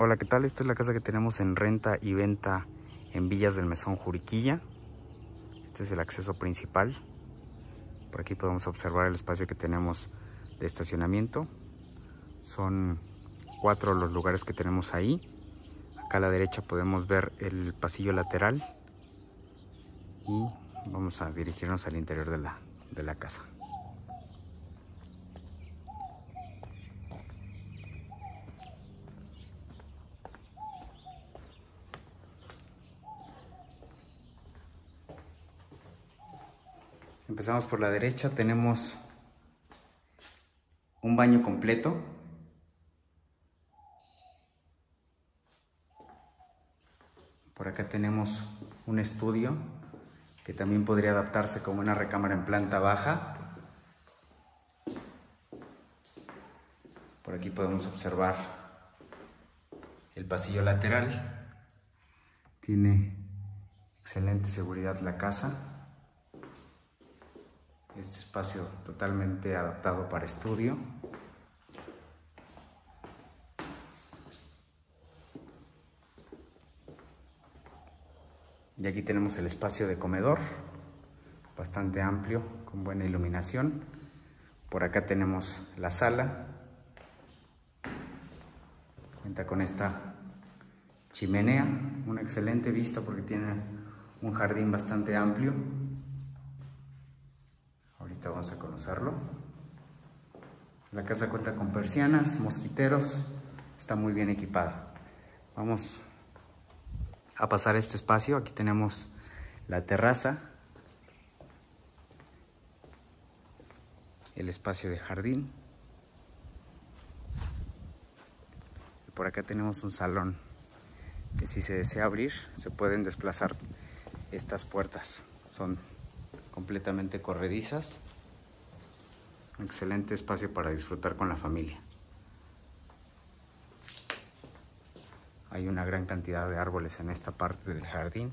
Hola, ¿qué tal? Esta es la casa que tenemos en renta y venta en Villas del Mesón Juriquilla. Este es el acceso principal. Por aquí podemos observar el espacio que tenemos de estacionamiento. Son 4 los lugares que tenemos ahí. Acá a la derecha podemos ver el pasillo lateral. Y vamos a dirigirnos al interior de la casa. Empezamos por la derecha, tenemos un baño completo. Por acá tenemos un estudio que también podría adaptarse como una recámara en planta baja. Por aquí podemos observar el pasillo lateral. Tiene excelente seguridad la casa. Este espacio totalmente adaptado para estudio. Y aquí tenemos el espacio de comedor, bastante amplio, con buena iluminación. Por acá tenemos la sala. Cuenta con esta chimenea, una excelente vista porque tiene un jardín bastante amplio. Ahorita vamos a conocerlo. La casa cuenta con persianas, mosquiteros, está muy bien equipada. Vamos a pasar a este espacio. Aquí tenemos la terraza, el espacio de jardín. Y por acá tenemos un salón que, si se desea abrir, se pueden desplazar estas puertas. Son completamente corredizas. Un excelente espacio para disfrutar con la familia. Hay una gran cantidad de árboles en esta parte del jardín.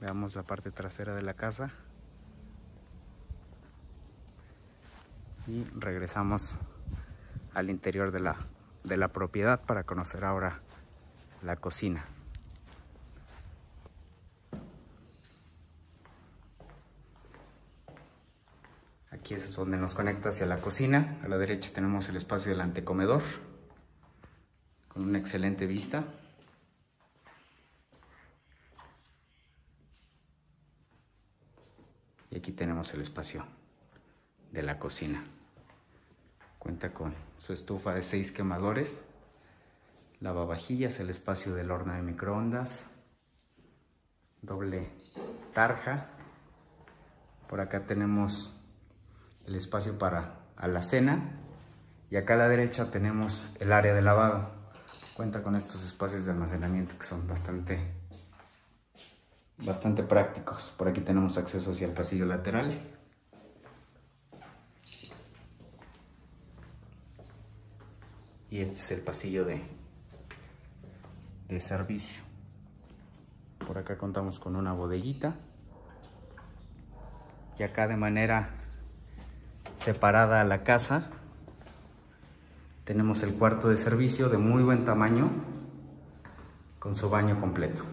Veamos la parte trasera de la casa. Y regresamos al interior de la propiedad para conocer ahora la cocina. Aquí es donde nos conecta hacia la cocina. A la derecha tenemos el espacio del antecomedor, con una excelente vista. Y aquí tenemos el espacio de la cocina. Cuenta con su estufa de 6 quemadores, lavavajillas, el espacio del horno de microondas, doble tarja. Por acá tenemos el espacio para alacena y acá a la derecha tenemos el área de lavado. Cuenta con estos espacios de almacenamiento que son bastante prácticos. Por aquí tenemos acceso hacia el pasillo lateral. Y este es el pasillo de servicio. Por acá contamos con una bodeguita. Y acá, de manera separada a la casa, tenemos el cuarto de servicio de muy buen tamaño con su baño completo.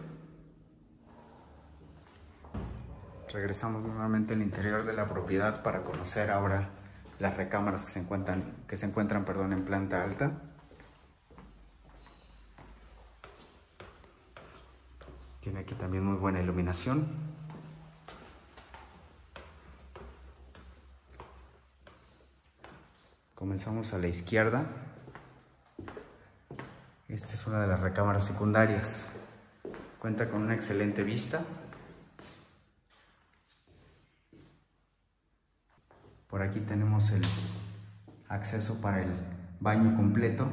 Regresamos nuevamente al interior de la propiedad para conocer ahora las recámaras que se encuentran, en planta alta. Tiene aquí también muy buena iluminación. Comenzamos a la izquierda. Esta es una de las recámaras secundarias. Cuenta con una excelente vista. Por aquí tenemos el acceso para el baño completo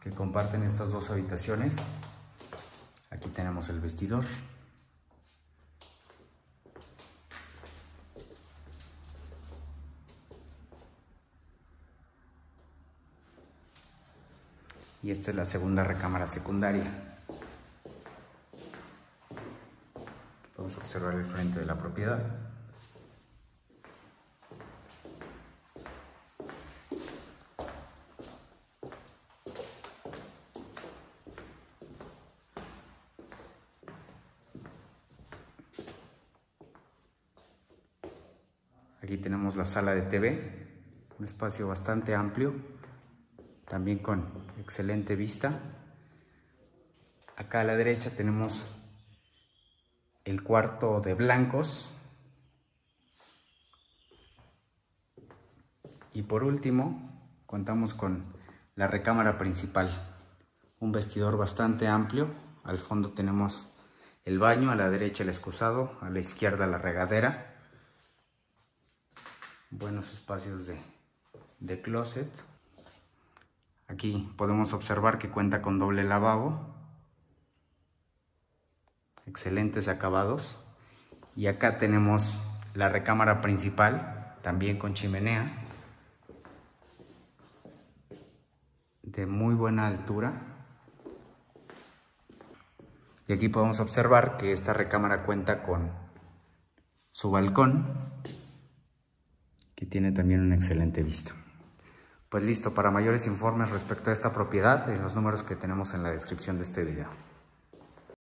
que comparten estas dos habitaciones. Aquí tenemos el vestidor. Y esta es la segunda recámara secundaria. Podemos observar el frente de la propiedad. Aquí tenemos la sala de TV, un espacio bastante amplio, también con excelente vista. Acá a la derecha tenemos el cuarto de blancos. Y por último, contamos con la recámara principal, un vestidor bastante amplio. Al fondo tenemos el baño, a la derecha el excusado, a la izquierda la regadera. Buenos espacios de closet. Aquí podemos observar que cuenta con doble lavabo. Excelentes acabados. Y acá tenemos la recámara principal, también con chimenea. De muy buena altura. Y aquí podemos observar que esta recámara cuenta con su balcón, que tiene también una excelente vista. Pues listo, para mayores informes respecto a esta propiedad, en los números que tenemos en la descripción de este video.